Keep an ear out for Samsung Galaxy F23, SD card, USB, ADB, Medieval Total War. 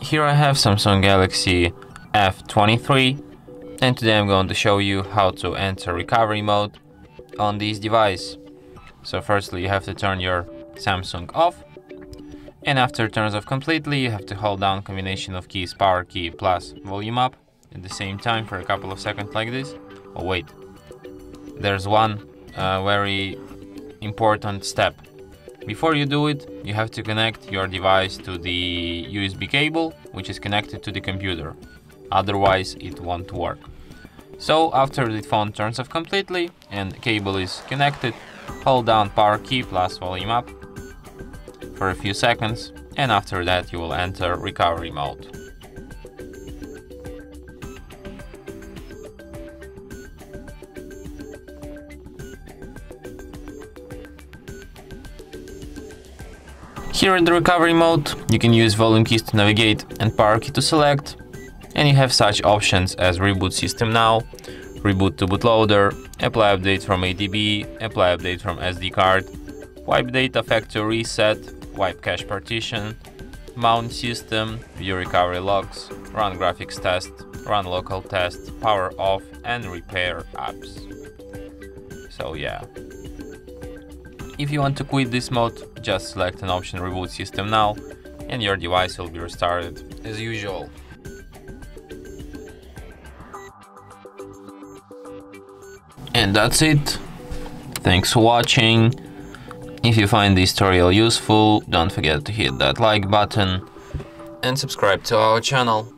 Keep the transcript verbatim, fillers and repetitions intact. Here I have Samsung Galaxy F twenty-three, and today I'm going to show you how to enter recovery mode on this device. So firstly you have to turn your Samsung off, and after it turns off completely you have to hold down combination of keys power key plus volume up at the same time for a couple of seconds like this. Oh wait, there's one Uh, very important step. Before you do it, you have to connect your device to the U S B cable, which is connected to the computer. Otherwise, it won't work. So after the phone turns off completely and cable is connected, hold down power key plus volume up for a few seconds, and after that you will enter recovery mode. Here in the recovery mode, you can use volume keys to navigate and power key to select, and you have such options as reboot system now, reboot to bootloader, apply update from A D B, apply update from S D card, wipe data factory reset, wipe cache partition, mount system, view recovery logs, run graphics test, run local test, power off and repair apps. So yeah. If you want to quit this mode, just select an option reboot system now, and your device will be restarted as usual. And that's it. Thanks for watching. If you find this tutorial useful, don't forget to hit that like button and subscribe to our channel.